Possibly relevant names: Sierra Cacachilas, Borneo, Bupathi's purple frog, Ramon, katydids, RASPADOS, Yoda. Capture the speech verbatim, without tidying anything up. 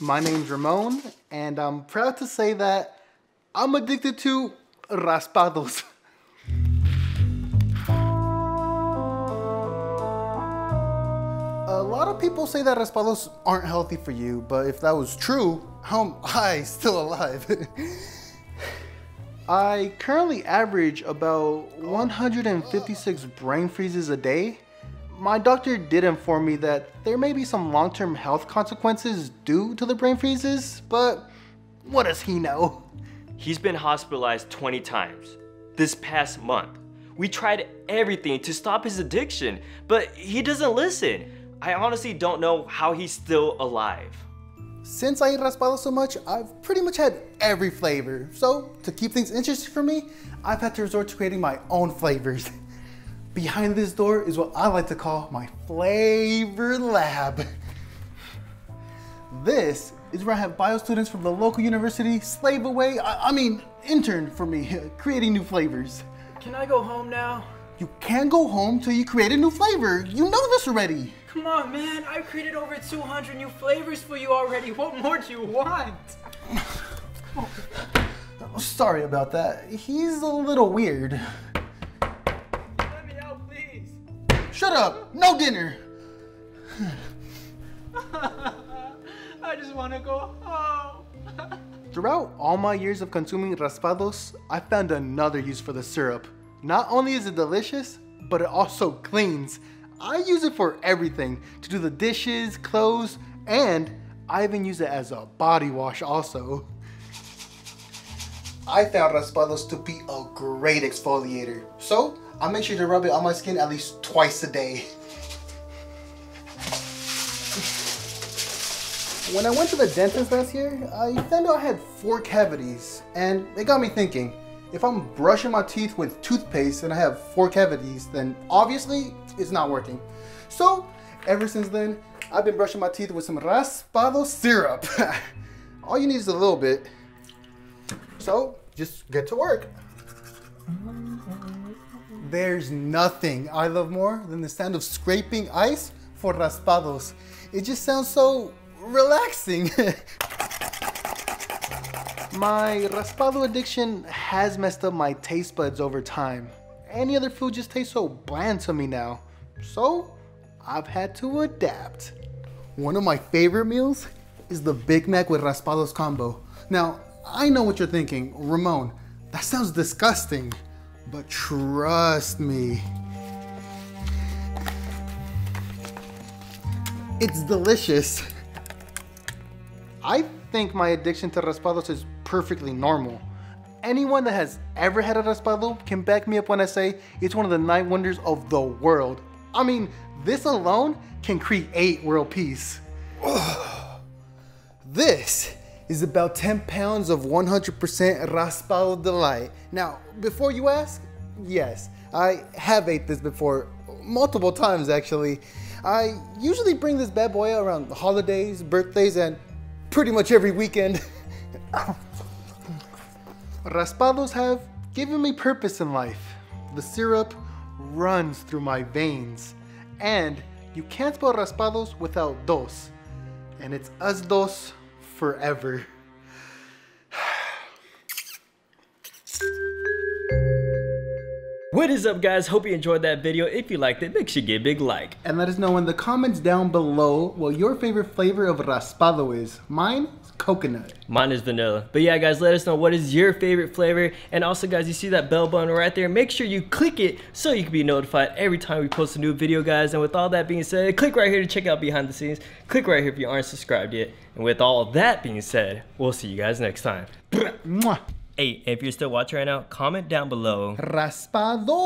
My name's Ramon, and I'm proud to say that I'm addicted to raspados. A lot of people say that raspados aren't healthy for you, but if that was true, how am I still alive? I currently average about one hundred fifty-six brain freezes a day. My doctor did inform me that there may be some long-term health consequences due to the brain freezes, but what does he know? He's been hospitalized twenty times this past month. We tried everything to stop his addiction, but he doesn't listen. I honestly don't know how he's still alive. Since I eat raspados so much, I've pretty much had every flavor. So to keep things interesting for me, I've had to resort to creating my own flavors. Behind this door is what I like to call my flavor lab. This is where I have bio students from the local university slave away, I, I mean intern for me, creating new flavors. Can I go home now? You can't go home till you create a new flavor. You know this already. Come on, man. I've created over two hundred new flavors for you already. What more do you want? Oh, sorry about that. He's a little weird. Let me out, please. Shut up. No dinner. I just want to go home. Throughout all my years of consuming raspados, I found another use for the syrup. Not only is it delicious, but it also cleans. I use it for everything, to do the dishes, clothes, and I even use it as a body wash also. I found raspados to be a great exfoliator, so I make sure to rub it on my skin at least twice a day. When I went to the dentist last year, I found out I had four cavities, and it got me thinking. If I'm brushing my teeth with toothpaste and I have four cavities, then obviously it's not working. So ever since then, I've been brushing my teeth with some raspado syrup. All you need is a little bit. So just get to work. There's nothing I love more than the sound of scraping ice for raspados. It just sounds so relaxing. My raspado addiction has messed up my taste buds over time. Any other food just tastes so bland to me now. So I've had to adapt. One of my favorite meals is the Big Mac with raspados combo. Now, I know what you're thinking, Ramon, that sounds disgusting, but trust me. It's delicious. I think my addiction to raspados is perfectly normal. Anyone that has ever had a raspado can back me up when I say it's one of the nine wonders of the world. I mean, this alone can create world peace. Ugh. This is about ten pounds of one hundred percent raspado delight. Now, before you ask, yes, I have ate this before, multiple times actually. I usually bring this bad boy out around the holidays, birthdays, and pretty much every weekend. Raspados have given me purpose in life. The syrup runs through my veins. And you can't spell raspados without dos. And it's us dos forever. What is up, guys? Hope you enjoyed that video. If you liked it, make sure you give a big like. And let us know in the comments down below what your favorite flavor of raspado is. Mine is coconut. Mine is vanilla. But yeah, guys, let us know what is your favorite flavor. And also, guys, you see that bell button right there? Make sure you click it so you can be notified every time we post a new video, guys. And with all that being said, click right here to check out behind the scenes. Click right here if you aren't subscribed yet. And with all that being said, we'll see you guys next time. Mwah. Hey, if you're still watching right now, comment down below. Raspado!